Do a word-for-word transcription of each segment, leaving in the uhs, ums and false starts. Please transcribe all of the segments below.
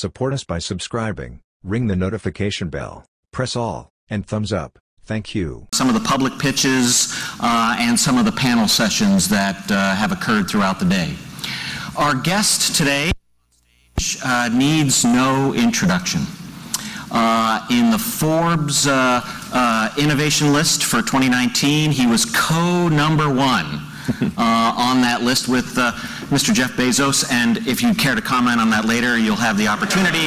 Support us by subscribing, ring the notification bell, press all, and thumbs up. Thank you. Some of the public pitches uh, and some of the panel sessions that uh, have occurred throughout the day. Our guest today uh, needs no introduction. Uh, in the Forbes uh, uh, innovation list for twenty nineteen, he was co-number one uh, on that list with uh, Mister Jeff Bezos, and if you care to comment on that later, you'll have the opportunity.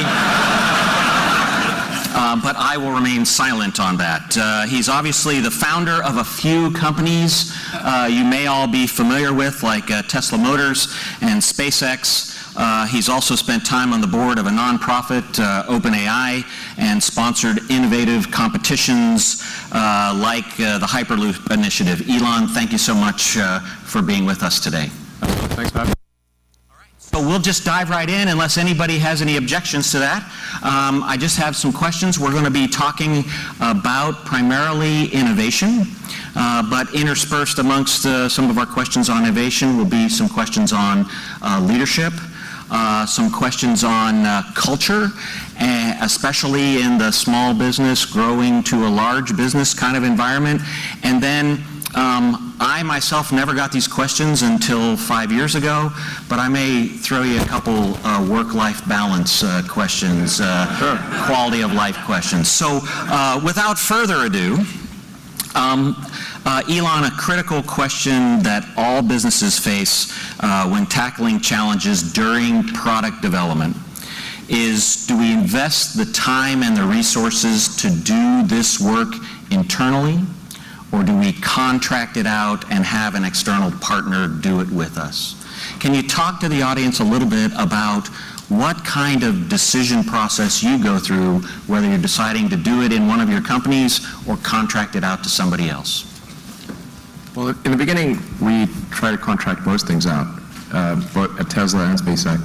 Uh, but I will remain silent on that. Uh, he's obviously the founder of a few companies uh, you may all be familiar with, like uh, Tesla Motors and SpaceX. Uh, he's also spent time on the board of a nonprofit, uh, OpenAI, and sponsored innovative competitions uh, like uh, the Hyperloop Initiative. Elon, thank you so much uh, for being with us today. Thanks, Bob. So we'll just dive right in unless anybody has any objections to that. Um, I just have some questions. We're going to be talking about primarily innovation, uh, but interspersed amongst uh, some of our questions on innovation will be some questions on uh, leadership, uh, some questions on uh, culture, especially in the small business growing to a large business kind of environment, and then Um, I myself never got these questions until five years ago, but I may throw you a couple uh, work-life balance uh, questions, uh, sure. Quality of life questions. So uh, without further ado, um, uh, Elon, a critical question that all businesses face uh, when tackling challenges during product development is, do we invest the time and the resources to do this work internally? Or do we contract it out and have an external partner do it with us? Can you talk to the audience a little bit about what kind of decision process you go through, whether you're deciding to do it in one of your companies or contract it out to somebody else? Well, in the beginning, we try to contract most things out. Uh, but at Tesla and SpaceX,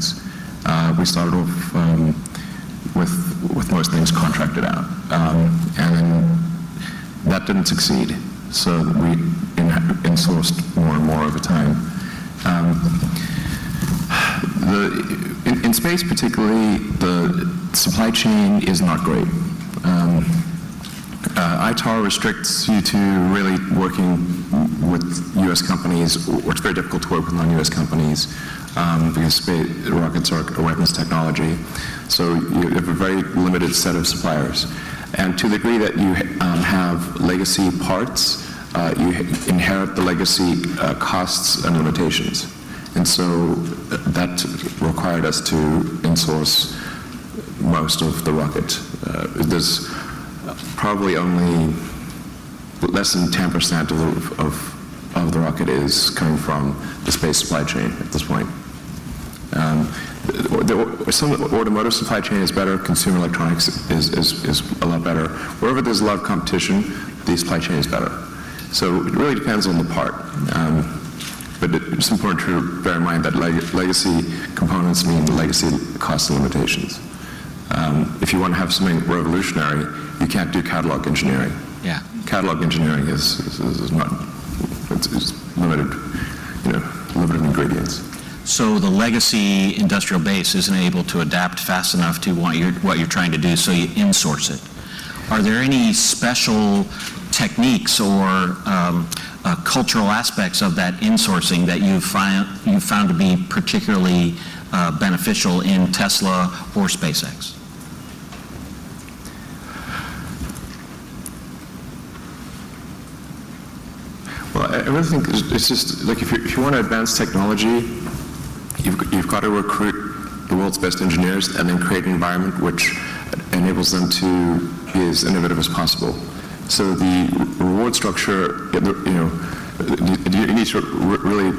uh, we started off um, with, with most things contracted out. Um, and then that didn't succeed. So that we insourced more and more over time. Um, the, in, in space particularly, the supply chain is not great. Um, uh, I T A R restricts you to really working with U S companies, or it's very difficult to work with non-U S companies um, because space, rockets are a weapons technology. So you have a very limited set of suppliers. And to the degree that you um, have legacy parts, uh, you inherit the legacy uh, costs and limitations. And so that required us to insource most of the rocket. Uh, there's probably only less than ten percent of, of, of the rocket is coming from the space supply chain at this point. Um, The, the, some automotive supply chain is better, consumer electronics is, is, is a lot better. Wherever there's a lot of competition, the supply chain is better. So it really depends on the part. Um, but it, it's important to bear in mind that leg legacy components mean legacy cost limitations. Um, if you want to have something revolutionary, you can't do catalog engineering. Yeah. Catalog engineering is, is, is not, it's, it's limited, you know, limited ingredients. So the legacy industrial base isn't able to adapt fast enough to what you're, what you're trying to do, so you insource it. Are there any special techniques or um, uh, cultural aspects of that insourcing that you've, find, you've found to be particularly uh, beneficial in Tesla or SpaceX? Well, I really think it's just, like, if you, if you want to advance technology, You've, you've got to recruit the world's best engineers and then create an environment which enables them to be as innovative as possible. So the reward structure, you know, you need to really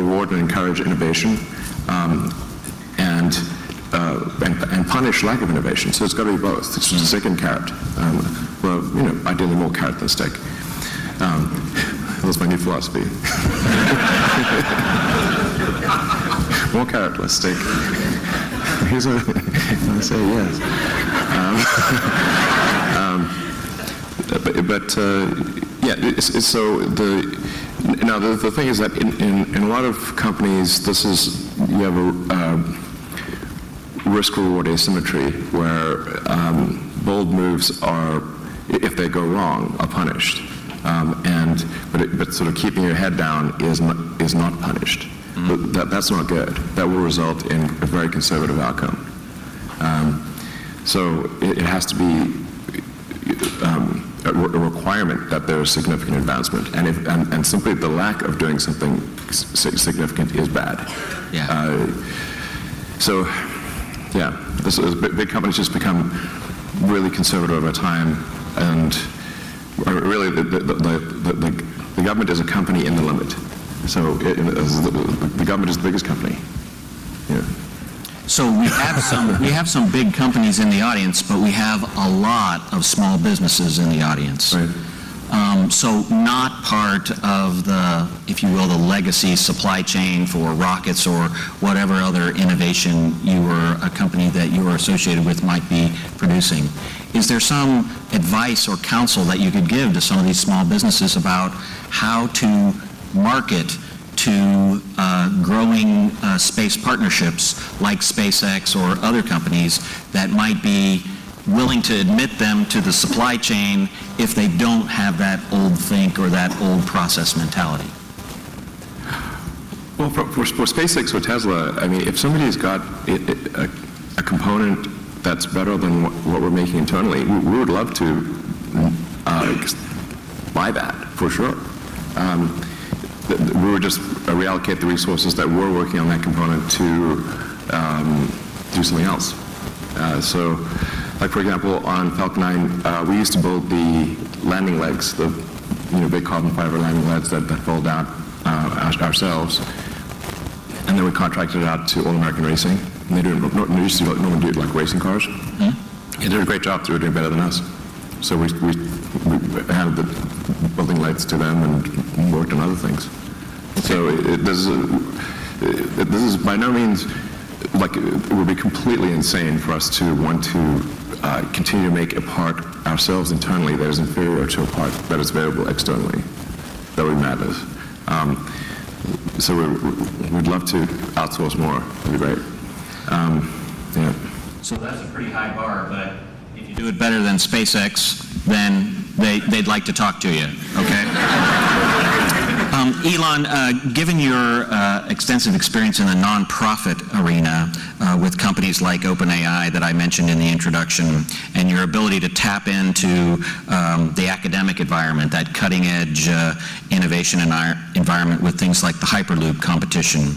reward and encourage innovation um, and, uh, and and punish lack of innovation. So it's got to be both. It's just a stick and carrot. Um, well, you know, ideally more carrot than stick. Um, that was my new philosophy. More carrot, less steak. Here's a, I say yes. Um, um, but but uh, yeah, it's, it's so the, now the, the thing is that in, in, in a lot of companies, this is, you have a, um, risk-reward asymmetry where um, bold moves are, if they go wrong, are punished. Um, and but, it, but sort of keeping your head down is not, is not punished. Mm. That, that's not good. That will result in a very conservative outcome. Um, so it, it has to be um, a, re a requirement that there is significant advancement, and, if, and, and simply the lack of doing something significant is bad. Yeah. Uh, so yeah, this is, big companies just become really conservative over time, and really, the, the, the, the, the, the government is a company in the limit. So it, the, the government is the biggest company. Yeah. So we have some we have some big companies in the audience, but we have a lot of small businesses in the audience. Right. Um, so not part of the, if you will, the legacy supply chain for rockets or whatever other innovation you were, a company that you were associated with might be producing. Is there some advice or counsel that you could give to some of these small businesses about how to market to uh, growing uh, space partnerships like SpaceX or other companies that might be willing to admit them to the supply chain if they don't have that old think or that old process mentality? Well, for, for, for SpaceX or Tesla, I mean, if somebody's got it, it, a, a component that's better than what, what we're making internally, we, we would love to uh, buy that, for sure. Um, th we would just reallocate the resources that we're working on that component to um, do something else. Uh, so, like for example, on Falcon nine, uh, we used to build the landing legs, the you know, big carbon fiber landing legs that, that fold out uh, our, ourselves, and then we contracted it out to All American Racing. And they do it, not, they used to normally do it like racing cars. Mm-hmm. They did a great job. They were doing better than us. So we, we, we handed the building lights to them and worked on other things. Okay. So it, it, this, is a, it, this is by no means, like, it would be completely insane for us to want to uh, continue to make a part ourselves internally that is inferior to a part that is available externally. That would be madness. Um, so we, we'd love to outsource more. That would be great. Um, yeah. So that's a pretty high bar, but if you do it better than SpaceX, then they, they'd like to talk to you, okay? um, Elon, uh, given your uh, extensive experience in the nonprofit arena uh, with companies like OpenAI that I mentioned in the introduction, and your ability to tap into um, the academic environment, that cutting-edge uh, innovation environment with things like the Hyperloop competition,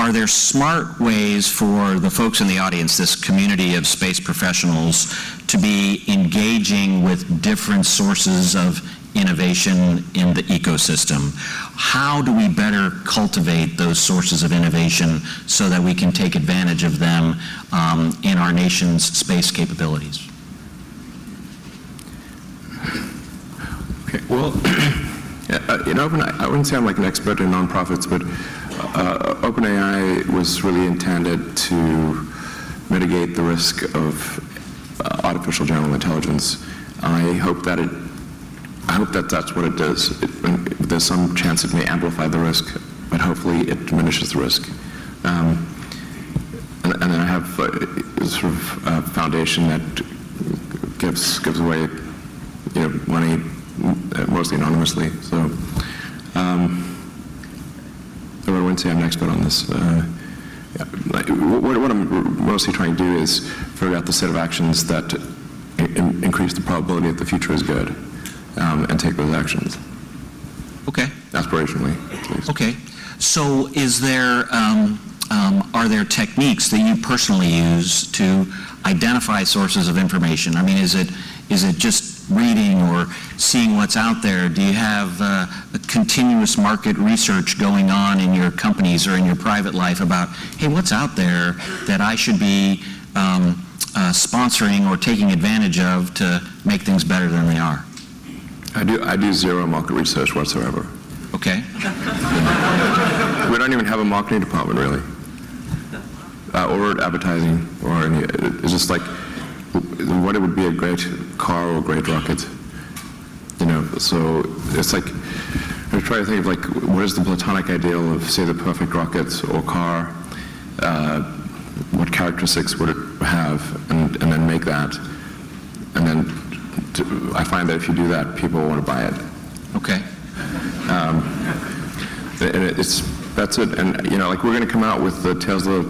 are there smart ways for the folks in the audience, this community of space professionals, to be engaging with different sources of innovation in the ecosystem? How do we better cultivate those sources of innovation so that we can take advantage of them um, in our nation's space capabilities? Okay, well, in open, I wouldn't say I'm like an expert in nonprofits, but Uh, OpenAI was really intended to mitigate the risk of uh, artificial general intelligence. I hope that it, I hope that that's what it does. It, there's some chance it may amplify the risk, but hopefully it diminishes the risk. Um, and, and then I have a, a sort of a foundation that gives gives away, you know, money mostly anonymously. So. Um, I wouldn't say I'm an expert on this. Uh, like, what, what I'm mostly trying to do is figure out the set of actions that in, increase the probability that the future is good, um, and take those actions. Okay. Aspirationally, at least. Okay. So, is there um, um, are there techniques that you personally use to identify sources of information? I mean, is it is it just reading or seeing what's out there? Do you have uh, a continuous market research going on in your companies or in your private life about, hey, what's out there that I should be um, uh, sponsoring or taking advantage of to make things better than they are? I do, I do zero market research whatsoever. Okay. We don't even have a marketing department, really. Uh, or advertising or any, it's just like, what it would be a great car or a great rocket, you know. So it's like, I try to think of like, what is the platonic ideal of, say, the perfect rocket or car? Uh, what characteristics would it have, and, and then make that. And then to, I find that if you do that, people want to buy it. Okay. Um, and it, it's, that's it. And, you know, like, we're going to come out with the Tesla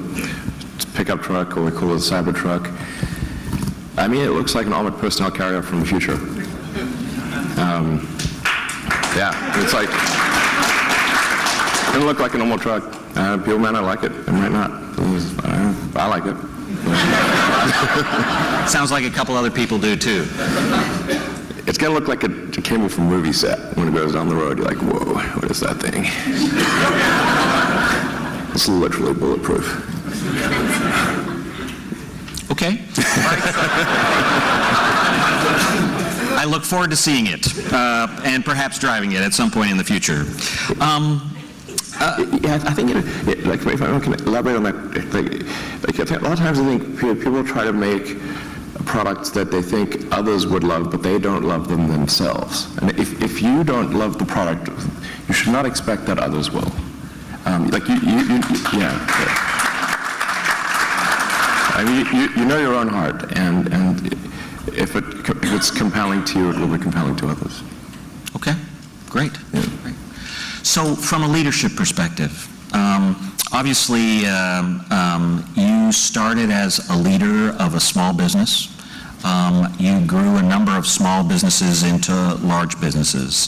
pickup truck, or we call it the Cybertruck. I mean, it looks like an armored personnel carrier from the future. Um, yeah, it's like, it doesn't look like a normal truck. Uh, people might not like it, they might not. Uh, I like it. Sounds like a couple other people do too. It's going to look like it, it came from a movie set. When it goes down the road, you're like, whoa, what is that thing? It's literally bulletproof. Okay. I look forward to seeing it, uh, and perhaps driving it at some point in the future. Um, Uh, yeah, I think, it, it, like, if I can elaborate on that, like, like, a lot of times I think people try to make products that they think others would love, but they don't love them themselves. And if, if you don't love the product, you should not expect that others will. Um, like, you, you, you, you yeah. I mean, you, you know your own heart, and, and if, it, if it's compelling to you, it will be compelling to others. Okay, great. Yeah. Great. So, from a leadership perspective, um, obviously um, um, you started as a leader of a small business. Um, you grew a number of small businesses into large businesses.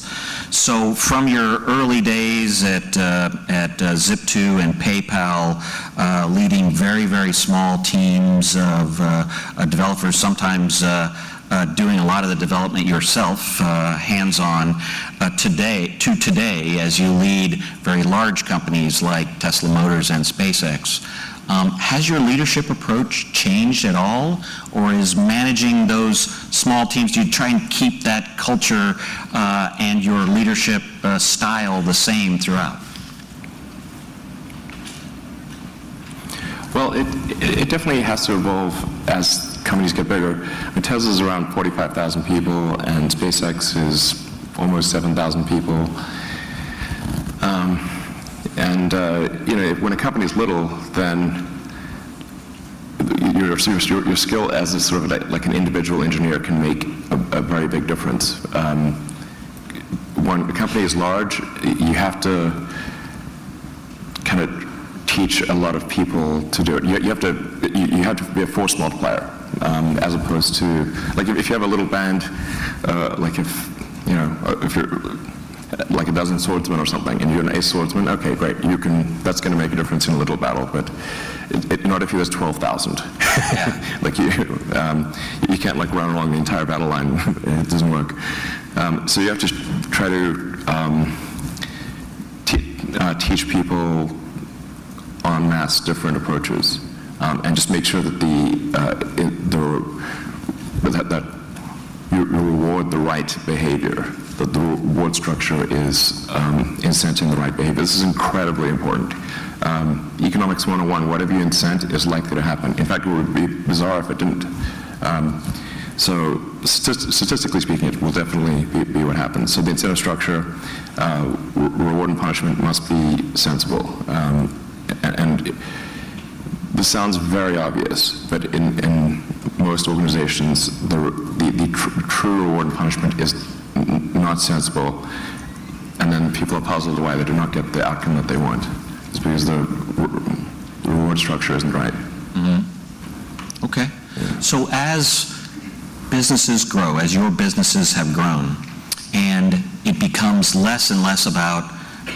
So, from your early days at, uh, at uh, Zip two and PayPal, uh, leading very, very small teams of uh, uh, developers, sometimes uh, Uh, doing a lot of the development yourself, uh, hands-on, uh, today to today as you lead very large companies like Tesla Motors and SpaceX. Um, has your leadership approach changed at all, or is managing those small teams, do you try and keep that culture uh, and your leadership uh, style the same throughout? Well, it, it definitely has to evolve as companies get bigger. I mean, Tesla's around forty-five thousand people, and SpaceX is almost seven thousand people. Um, and uh, you know, when a company's little, then your, your, your skill as a sort of like an individual engineer can make a, a very big difference. Um, when a company is large, you have to kind of teach a lot of people to do it. You, you have to you have to be a force multiplier, um, as opposed to, like, if you have a little band, uh, like if you know if you're like a dozen swordsmen or something, and you're an ace swordsman, okay, great, you can. That's going to make a difference in a little battle, but it, it, not if you was twelve thousand. Yeah. Like you, um, you can't like run along the entire battle line. It doesn't work. Um, so you have to try to um, t uh, teach people en masse different approaches, um, and just make sure that the uh, it, the that, that you reward the right behavior, that the reward structure is um, incenting the right behavior. This is incredibly important. Um, economics one oh one: whatever you incent is likely to happen. In fact, it would be bizarre if it didn't. Um, so st statistically speaking, it will definitely be, be what happens. So the incentive structure, uh, reward and punishment, must be sensible. Um, And this sounds very obvious, but in, in most organizations, the, the, the tr true reward and punishment is n not sensible, and then people are puzzled why they do not get the outcome that they want. It's because the, re the reward structure isn't right. Mm-hmm. Okay. Yeah. So as businesses grow, as your businesses have grown, and it becomes less and less about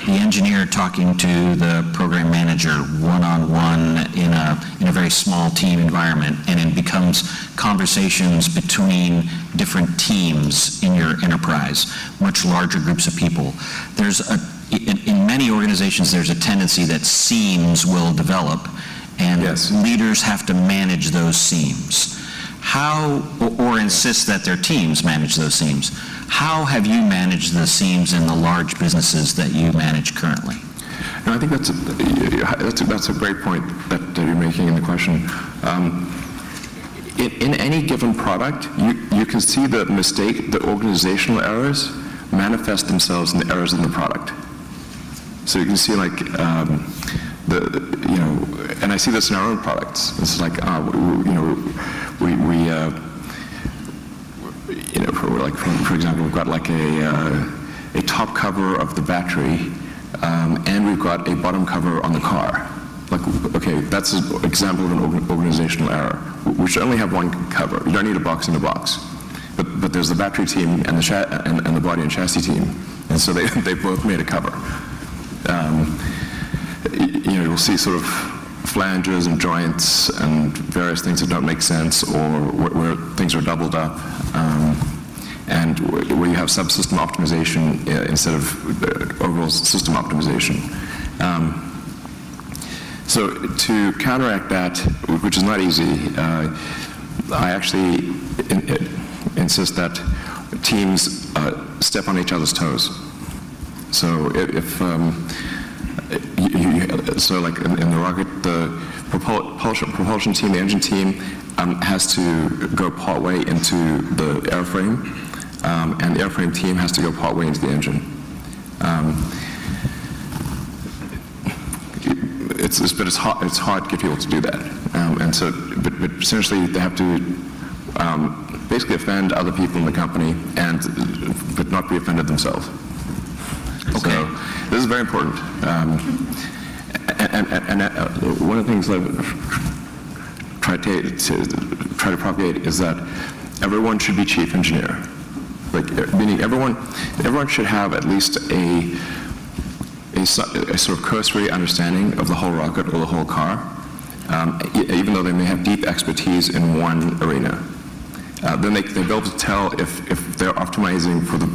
the engineer talking to the program manager one-on-one in a, in a very small team environment, and it becomes conversations between different teams in your enterprise, much larger groups of people. There's a, in, in many organizations, there's a tendency that seams will develop, and yes, leaders have to manage those seams. How, or, or insist that their teams manage those seams. How have you managed the seams in the large businesses that you manage currently? No, I think that's a, that's a, that's a great point that, that you're making in the question. Um, in, in any given product, you, you can see the mistake, the organizational errors manifest themselves in the errors in the product. So you can see, like, um, the, you know, and I see this in our own products. It's like, ah, we, you know, we, we uh, you know, for like, for, for example, we've got like a uh, a top cover of the battery, um, and we've got a bottom cover on the car. Like, okay, that's an example of an organizational error. We should only have one cover. You don't need a box in a box. But, but there's the battery team and the, cha and, and the body and chassis team. And so they, they both made a cover. Um, you know, you'll see sort of flanges and joints and various things that don't make sense, or where, where things are doubled up. Um, and where you have subsystem optimization uh, instead of uh, overall system optimization. Um, So to counteract that, which is not easy, uh, I actually in, in, insist that teams uh, step on each other's toes. So if um, you, you, so, like in, in the rocket, the propulsion, propulsion team, the engine team, um, has to go partway into the airframe, um, and the airframe team has to go partway into the engine. Um, It's, it's, but it's hard, it's hard to get people to do that. Um, and so, but, but essentially they have to um, basically offend other people in the company, and, but not be offended themselves. Okay. So this is very important. Um, and and, and uh, one of the things I've tried to, to, try to propagate is that everyone should be chief engineer. Like, meaning everyone, everyone should have at least a A, a sort of cursory understanding of the whole rocket or the whole car, um, e even though they may have deep expertise in one arena. Uh, then they, they'll be able to tell if, if they're optimizing for the,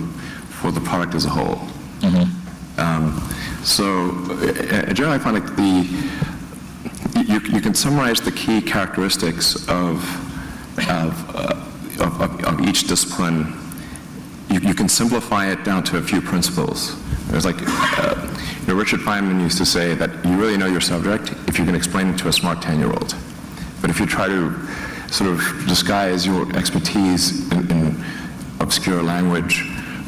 for the product as a whole. Mm-hmm. um, so uh, generally I find like the, you, you can summarize the key characteristics of, of, uh, of, of, of each discipline. You, you can simplify it down to a few principles. There's like, uh, you know, Richard Feynman used to say that you really know your subject if you can explain it to a smart ten-year-old. But if you try to sort of disguise your expertise in, in obscure language,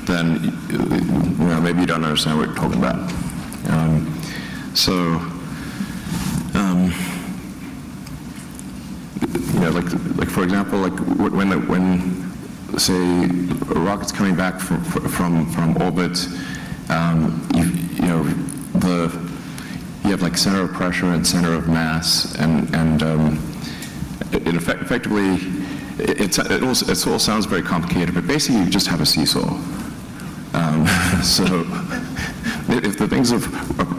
then you know, maybe you don't understand what you're talking about. Um, so, um, you know, like, like for example, like when the, when say a rocket's coming back from from from orbit. Um, you, you know, the, you have like center of pressure and center of mass, and, and um, it, it effect effectively, it, it, it, also, it all sounds very complicated, but basically you just have a seesaw. Um, so if the things of,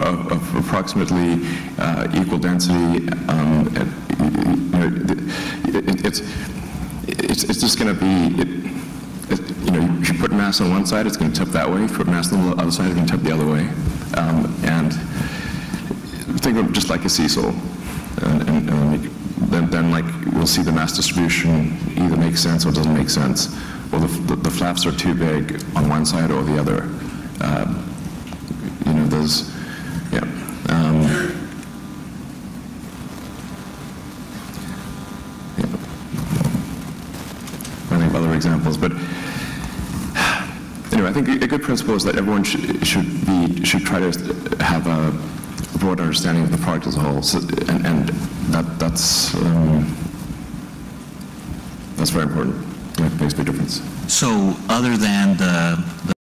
of, of approximately uh, equal density, um, it, it, it, it's, it's, it's just going to be, it, you know, you put mass on one side, it's going to tip that way. You put mass on the other side, it's going to tip the other way. Um, and think of it just like a seesaw. And, and, and then, then, like, we'll see the mass distribution either makes sense or doesn't make sense. Or the, the, the flaps are too big on one side or the other. Um, you know, there's, yeah. Um, other examples, but anyway, I think a good principle is that everyone should should be should try to have a broad understanding of the product as a whole, so, and, and that that's um, that's very important. It makes a big difference. So, other than the, the